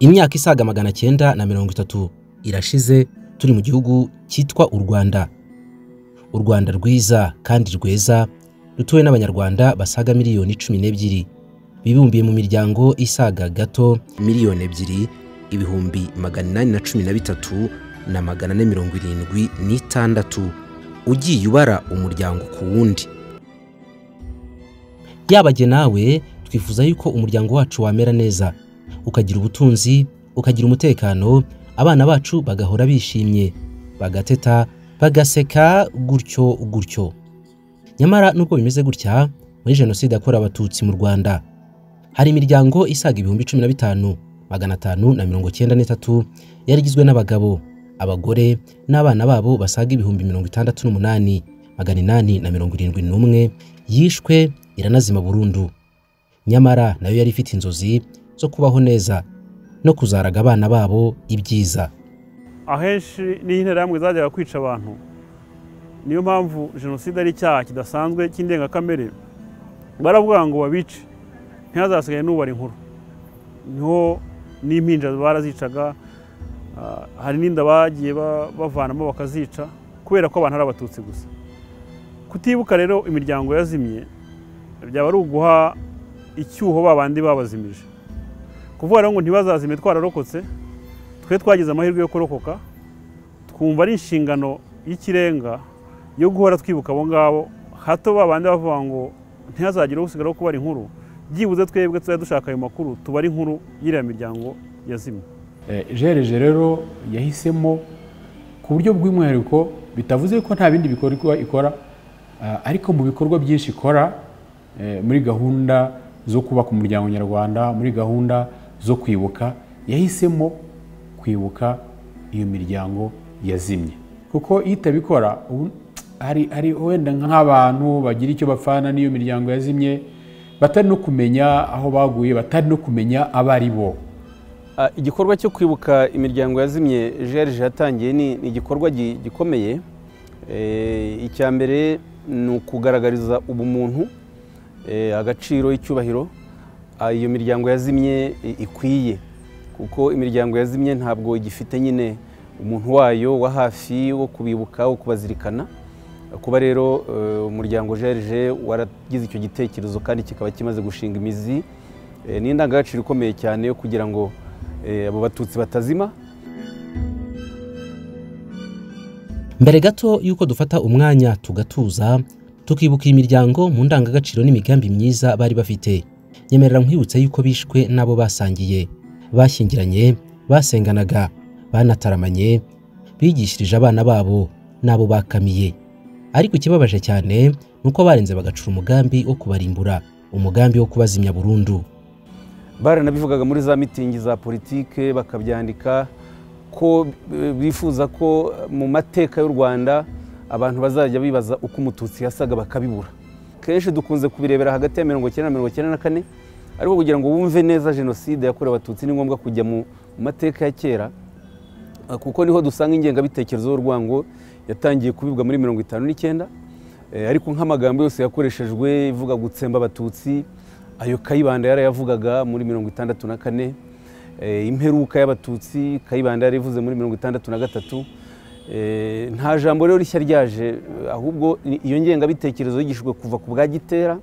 Imyaka isaga 930 irashize turi mu gihugu cyitwa u Rwanda. U Rwanda rwiza kandi rweza rutuwe n'abanyarwanda basaga miliyoni 12 bibumbiye mu miryango isaga gato miliyoni 2,813 na 476 ugiye ubara umuryango ku wundi. Yabaje nawe twifuza yuko umuryango wacu wamera neza, ukagira ubutunzi, ukagira umutekano, abana bacu bagahora bishimye, bagateta, bagaseka gutyo gutyo. Nyamara nuko bimeze gutya muri Jenoside yakorewe Abatutsi mu Rwanda, hari imiryango isaga 15,593 yarigizwe n'abagabo, abagore n'abana babo basaga 68,871 yishwe iranazima burundu. Nyamara nayo yari ifite inzozi zo kubaho neza no kuzaraga abana babo ibyiza. Ahenshi ni interahamwe zajyaga kwica abantu, niyo mpamvu Jenoside ari icyaha kidasanzwe cy'indengakamere. Baravuga ngo babice ntihazasigaye n'ubara inkuru, niho n'impinja barazicaga, hari n'inda bagiye bavanamo bakazica kubera ko abantu ari Abatutsi gusa. Kutibuka rero imiryango yazimye byaba ari uguha icyuho babandi babazimije, kuvuga ngo ntibazazime twararokotse, twe twagize amahirwe yo kurokoka, twumva ari inshingano y'ikirenga yo guhora twibuka abo ngabo, hato babandi bavuga ngo ntihazagira usigara ko bari inkuru, byibuze twebwe tuza dushaka ayo makuru tubari inkuru y'iriya miryango yazimye. JLG rero yahisemo ku buryo bw'umwihariko, bitavuze ko nta bindi bikorwa ikora, ariko mu bikorwa byinshi ikora muri gahunda zo kubaka umuryango nyarwanda, muri gahunda zo kwibuka, yahisemo kwibuka iyo miryango yazimye. Kuko itabikora ari wenda nk'abantu bagira icyo bafana n'iyo miryango yazimye, batari no kumenya aho baguye, batari no kumenya abari bo. Igikorwa cyo kwibuka imiryango yazimye JLG yatangiye ni igikorwa gikomeye. Icya mbere ni ukugaragariza ubumuntu, agaciro, icyubahiro iyo miryango yazimye ikwiye, kuko imiryango yazimye ntabwo igifite nyine umuntu wayo wa hafi wo kubibuka, wo kubazirikana. Kuba rero umuryango JLG waragize icyo gitekerezo kandi kikaba kimaze gushinga imizi, ni indangagaciro ikomeye cyane yo kugira ngo abo Batutsi batazima. Mbere gato yuko dufata umwanya tugatuza tukibuka imiryango mu ndangagaciro n'imigambi myiza bari bafite, nyemerera nkwibutsa yuko bishwe nabo basangiye, bashyingiranye, basenganaga, banataramanye, bigishirije abana babo nabo bakamiye. Ariko ikibabaje cyane nuko barenze bagacura umugambi wo kubarimbura, umugambi wo kubazimya burundu. Baranabivugaga muri za mitingi za politike, bakabyandika ko bifuza ko mu mateka y'u Rwanda abantu bazajya bibaza uko Umututsi yasaga bakabibura. Kenshi dukunze kubirebera hagati ya 1994 na 1994, ariko kugira ngo wumve neza Jenoside yakorewe Abatutsi ni ngombwa kujya mu mateka ya kera, kuko niho dusanga ingengabitekerezo y'urwango yatangiye kubibwa muri 1959. Ariko nk'amagambo yose yakoreshejwe ivuga gutsemba Abatutsi, ayo Kayibanda yarayavugaga muri 1964. Imperuka y'Abatutsi Kayibanda yarivuze muri 1963. Nta jambo rero rishya ryaje, ahubwo iyo ngengabitekerezo yigishijwe kuva ku bwa Gitera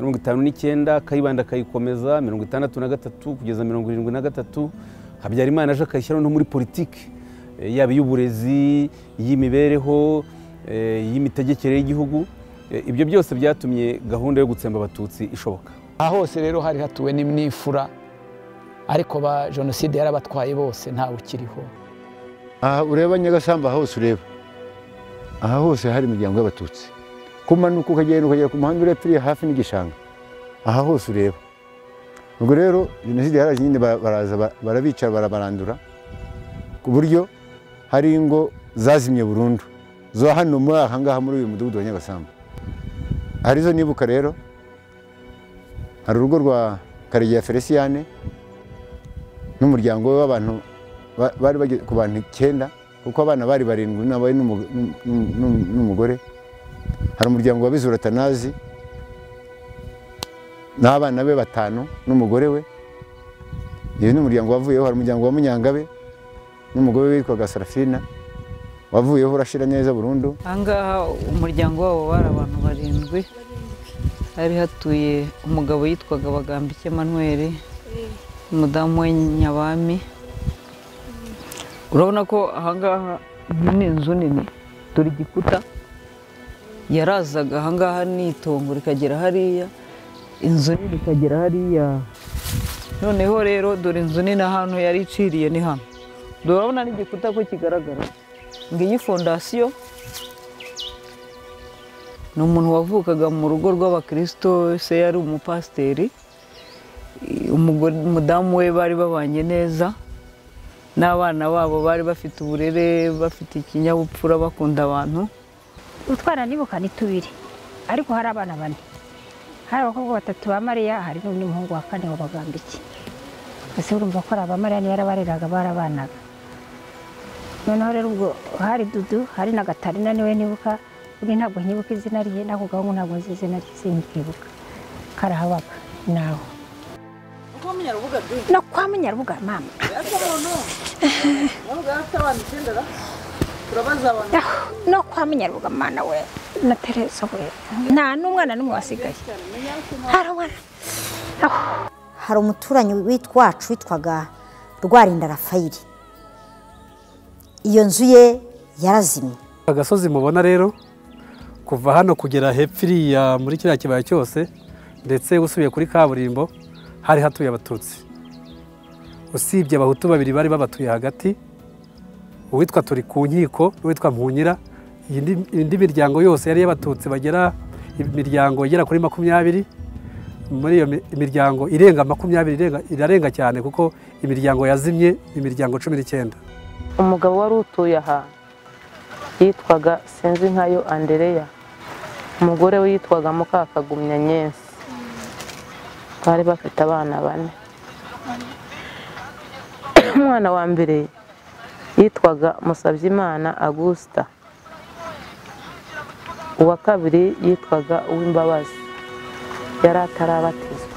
1959, Kayibanda kayikomeza 1963 kugeza 1973. Habyarimana aje akayishyira no muri politiki yaba y'uburezi, y'imibereho, y'imitegekere y'igihugu. Ibyo byose byatumye gahunda yo gutsemba Abatutsi ishoboka. Ahose rero hari hatuwe n'imnifura, ariko ba Jenoside yarabatwaye bose ntawe ukiriho. Aha ureba Nyagasamba, hose ureba, aha hose hari imiryango y'Abatutsi. Kumanuka ukagenda ukagera ku muhanda urepfiriye hafi n'igishanga, aha hose ureba. Ubwo rero Jenoside yaraje nyine, baraza barabica, barabarandura, ku buryo hari ingo zazimye burundu zo hano muri aha ngaha muri uyu mudugudu wa Nyagasamba. Arizo nibuka rero, hari urugo rwa Karegeya Felisiyane n'umuryango w'abantu bari bagiye ku bantu 9, kuko abana bari barindwi n'abaye n'umugore. Hari umuryango wa Bizura Tanazi n'abana be 5 n'umugore we. Iyo n'umuryango wavuyeho, hari umuryango wa Munyangabe n'umugore witwa Saverina wavuyeho urashira neza burundu. Anga umuryango wabo bari abantu barindwi, hari hatuye umugabo yitwaga Bagambike Manuel, umudamu we Nyabami. Urabona ko ahangaha ni inzu nini, dore igikuta yarazaga ahangaha n'itongo rikagera hariya, inzu nini rikagera hariya. Noneho rero dore inzu nini ahantu yari iciriye ni hano, dore urabona n'igikuta ko kigaragara. Ngiyi fondasiyo no umuntu wavukaga mu rugo rw'abakristo, se yari umupasteri, umugore mudamu we bari babanye neza n'abana babo bari bafite uburere, bafite ikinyabupfura, bakunda abantu. Utwana nibuka ni tubiri, ariko hari abana bane, hari abakobwa batatu ba Mariya, hari n'undi muhungu wa kane wa Bagambiki. Ese urumva ko aba Mariya ni yarabareraga barabanaga. Noneho rero ubwo hari Dudu, hari na Gatarina niwe nibuka, uri ntabwo nyibuka izina rye, nako gaho ntabwo izina rye sinyibuka. Karahabaka naho. Nyarubuga dwe. No kwamye Nyarubuga mama. No kwamye Nyarubuga mana we na Teresa we. Nta n'umwana n'umwe wasigaye. Harawara. Hari umuturanyi witwacu witwaga Rwarinda Rafayeli. Iyo nzu ye yarazimye. Agasozi mubona rero kuva hano kugera hepfiri ya muri kiriya kibaya cyose, ndetse usubiye kuri kaburimbo hari hatuye Abatutsi. Usibye Abahutu babiri bari babatuye hagati, uwitwa Turi ku Nkiko n'uwitwa Mpunyira, indi miryango yose yari y'Abatutsi bagera imiryango igera kuri 20. Muri iyo imiryango irenga 20 irarenga cyane, kuko imiryango yazimye imiryango 19. Umugabo wari utuye aha yitwaga Senzi Nkayo Andereya, umugore we yitwaga Mukakagumya Nyensi. Bari bafite abana bane. Umwana wa mbere yitwaga Musabyimana Augusta, uwa kabiri yitwaga Wimbabazi yari atarabatizwa,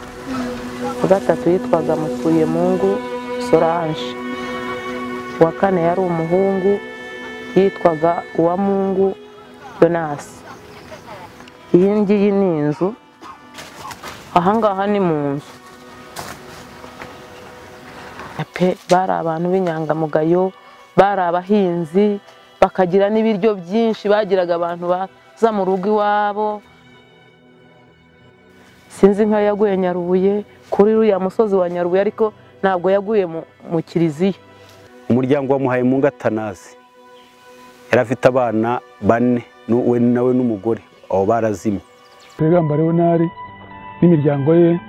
uwa gatatu yitwaga Musuye Mungu Sorange, uwa kane yari umuhungu yitwaga uwa Mungu Jonas. Iyi ngiyi ni inzu, ahangaha ni mu nzu. Bari abantu b'inyangamugayo, bari abahinzi, bakagira n'ibiryo byinshi, bagiraga abantu baza mu rugo iwabo. Sinzi Nkayo yaguye Nyarubuye kuri uriya musozi wa Nyarubuye, ariko ntabwo yaguye mu kiliziya. Umuryango wa Muhaye Mungu Atanazi yari afite abana bane, we nawe n'umugore, abo barazimye. Pegamba rero nari n'imiryango ye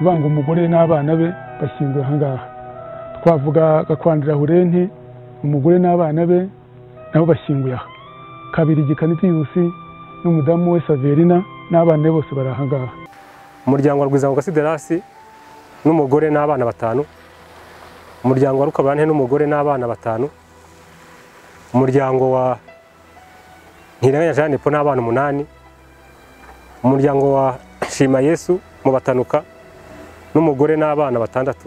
ivanga umugore n'abana be bashyingura ahangaha. Twavuga Gakwandira Hurenti, umugore n'abana be nabo bashyinguye aha. Kabiri Gikaniti Yusi n'umudamu we Saverina n'abana be bose bari ahangaha. Umuryango wa Rwizango Kasiderasi n'umugore n'abana 5, umuryango wa Rukabanhe n'umugore n'abana 5, umuryango wa Ntirenganya Jean Dupont n'abana 8, umuryango wa Shimayesu mu batanuka n'umugore n'abana 6,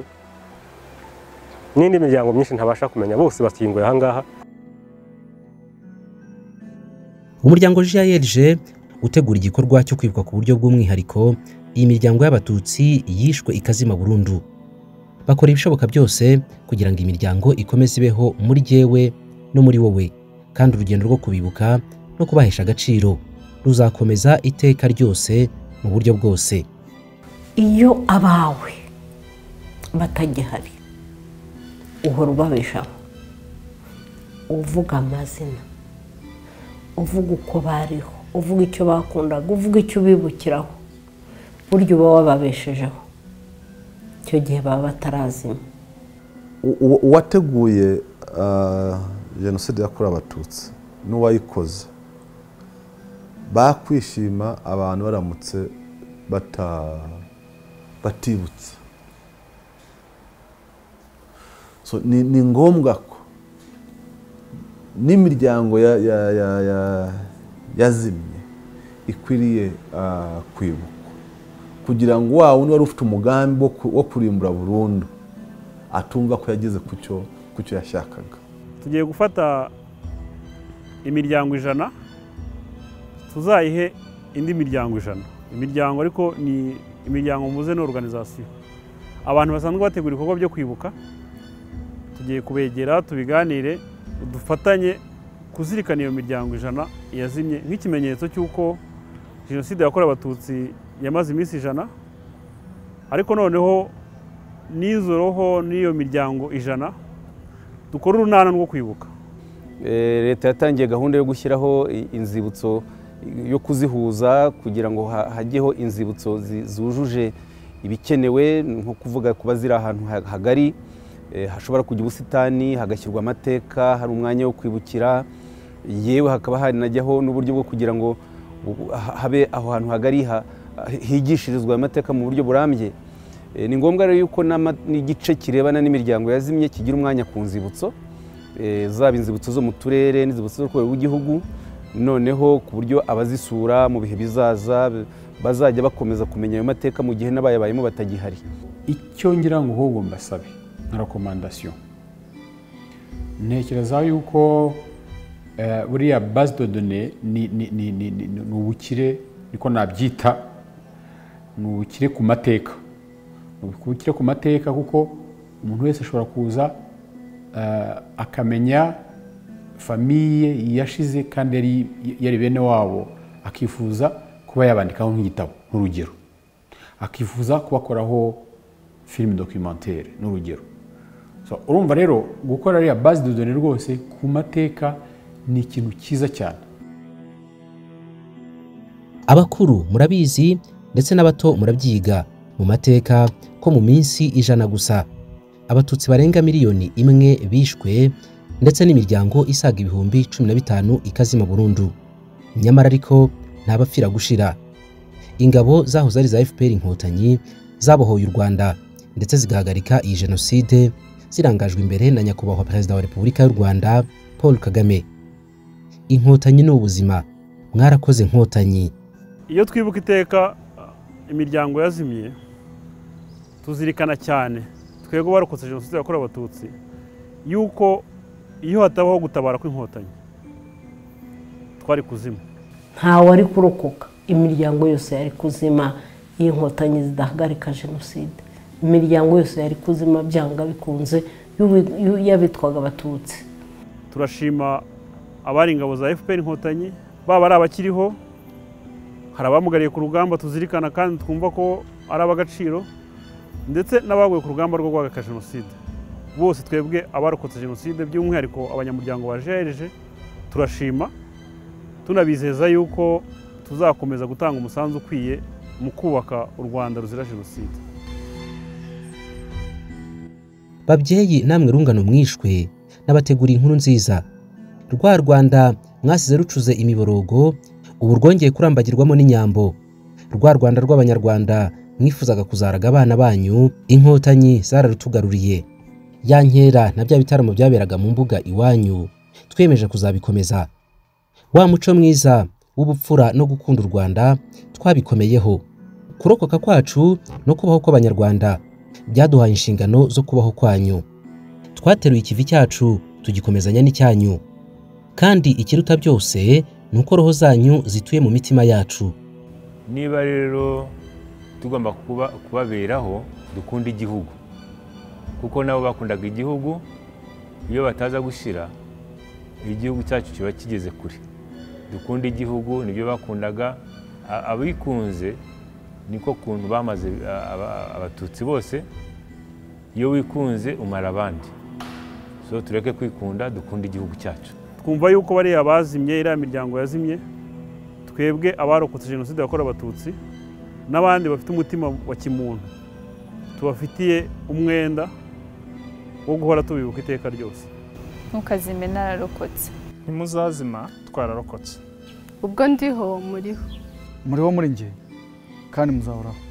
n'indi miryango myinshi ntabasha kumenya, bose batinguye ahangaha. Umuryango JLG utegura igikorwa cyo kwibuka ku buryo bw'umwihariko iyi miryango y'Abatutsi yishwe ikazima burundu. Bakora ibishoboka byose kugira ngo imiryango ikomeze ibeho muri jewe no muri wowe, kandi urugendo rwo kubibuka no kubahesha agaciro ruzakomeza iteka ryose mu buryo bwose. Iyo abawe batajyahari uhora ubabeshaho, uvuga amazina, uvuga uko bariho, uvuga icyo bakundaga, uvuga icyo bibukiraho, buryo uba wababeshejeho icyo gihe baba batarazima. Uwateguye Jenoside yakorewe Abatutsi n'uwayikoze bakwishima abantu baramutse batibutse. So ni ngombwa ko n'imiryango yazimye ikwiriye kwibukwa, kugira ngo wawundi wari ufite umugambi wo kurimbura burundu atumva ko yageze kucyo yashakaga. Tugiye gufata imiryango 100 tuzayihe indi miryango 100. Imiryango ariko ni imiryango muze no organisation. Abantu basanzwe bategura ibikorwa byo kwibuka. Tugiye kubegera tubiganire dufatanye kuzirikana iyo miryango 100 yazimye nk'ikimenyetso cy'uko Jenoside yakorewe Abatutsi yamaze iminsi 100. Ariko noneho nizo roho niyo miryango 100 dukora urunana rwo kwibuka. Leta yatangiye gahunda yo gushyiraho inzibutso yo kuzihuza kugira ngo hajyeho inzibutso zujuje ibikenewe, nko kuvuga kuba ziri ahantu hagari hashobora kujya ubusitani, hagashyirwa amateka, hari umwanya wo kwibukira, yewe hakaba hari najyaho n'uburyo bwo kugira ngo habe aho hantu hagari higishirizwa amateka mu buryo burambye. Ni ngombwa rero yuko n'igice kirebana n'imiryango yazimye kigira umwanya ku nzibutso, zaba inzibutso zo mu turere n'inzibutso zo ku rwego rw'igihugu, noneho ku buryo abazisura mu bihe bizaza bazajya bakomeza kumenya ayo mateka mu gihe n'abayabayemo batagihari. Icyo ngira ngo ahubwo mbasabe na recommandation, ntekereza yuko buriya base de données ni ubukire, niko nabyita, ni ubukire ku mateka. Ubukire ku mateka kuko umuntu wese ashobora kuza akamenya famiye yashize kandi yari bene wabo, akifuza kuba yabandikaho nk'igitabo n'urugero, akifuza kubakoraho film documentaire n'urugero. So urumva rero gukora ari base de données rwose ku mateka ni ikintu cyiza cyane. Abakuru murabizi ndetse n'abato murabyiga mu mateka ko mu minsi 100 gusa Abatutsi barenga miliyoni 1 bishwe ndetse n'imiryango isaga 15,000 ikazima burundu. Nyamara ariko ntabapfira gushira. Ingabo zahoze ari za FPR Inkotanyi zabohoye u Rwanda ndetse zigahagarika iyi Jenoside, zirangajwe imbere na Nyakubahwa Perezida wa Repubulika y'u Rwanda Paul Kagame. Inkotanyi n'ubuzima, mwarakoze Inkotanyi. Iyo twibuka iteka imiryango yazimye tuzirikana cyane twego barokotse Jenoside yakorewe Abatutsi yuko iyo hatabaho gutabara kw'Inkotanyi twari kuzima, nta wari kurokoka. Imiryango yose yari kuzima y'Inkotanyi zidahagarika Jenoside. Imiryango yose yari kuzima byanga bikunze yabitwaga Abatutsi. Turashima abari ingabo za FPR Inkotanyi baba ari abakiriho, harabamugariye ku rugamba tuzirikana kandi twumva ko ari abagaciro, ndetse n'abaguye ku rugamba rwo guhagarika Jenoside. Bose twebwe abarokotse Jenoside by'umwihariko abanyamuryango ba JLG turashima, tunabizeza yuko tuzakomeza gutanga umusanzu ukwiye mu kubaka u Rwanda ruzira Jenoside. Babyeyi namwe rungano mwishwe n'abategura inkuru nziza, rwa Rwanda mwasize rucuze imiborogo ubu rwongeye kurambagirwamo n'inyambo. Rwa Rwanda rw'Abanyarwanda mwifuzaga kuzaraga abana banyu, Inkotanyi zararutugaruriye. Ya nkera na bya bitaramo byaberaga mu mbuga iwanyu twiyemeje kuzabikomeza. Wa muco mwiza w'ubupfura no gukunda u Rwanda twabikomeyeho. Kurokoka kwacu no kubaho kw'Abanyarwanda byaduhaye inshingano zo kubaho kwanyu. Twateruye ikivi cyacu tugikomezanya n'icyanyu, kandi ikiruta byose nuko roho zanyu zituye mu mitima yacu. Niba rero tugomba kubaberaho dukunda igihugu, kuko nabo bakundaga igihugu, iyo bataza gushira igihugu cyacu kiba kigeze kure. Dukunda igihugu nibyo bakundaga, abikunze niko kuntu bamaze Abatutsi bose. Iyo wikunze umara abandi, so tureke kwikunda dukunda igihugu cyacu. Twumva yuko bari abazimye ira miryango yazimye, twebwe abarokotse Jenoside yakorewe Abatutsi n'abandi bafite umutima wa kimuntu tubafitiye umwenda wo guhora tubibuka iteka ryose. Ntukazime nararokotse, ntimuzazima twararokotse. Ubwo ndiho muriho muri njye kandi muzahoraho.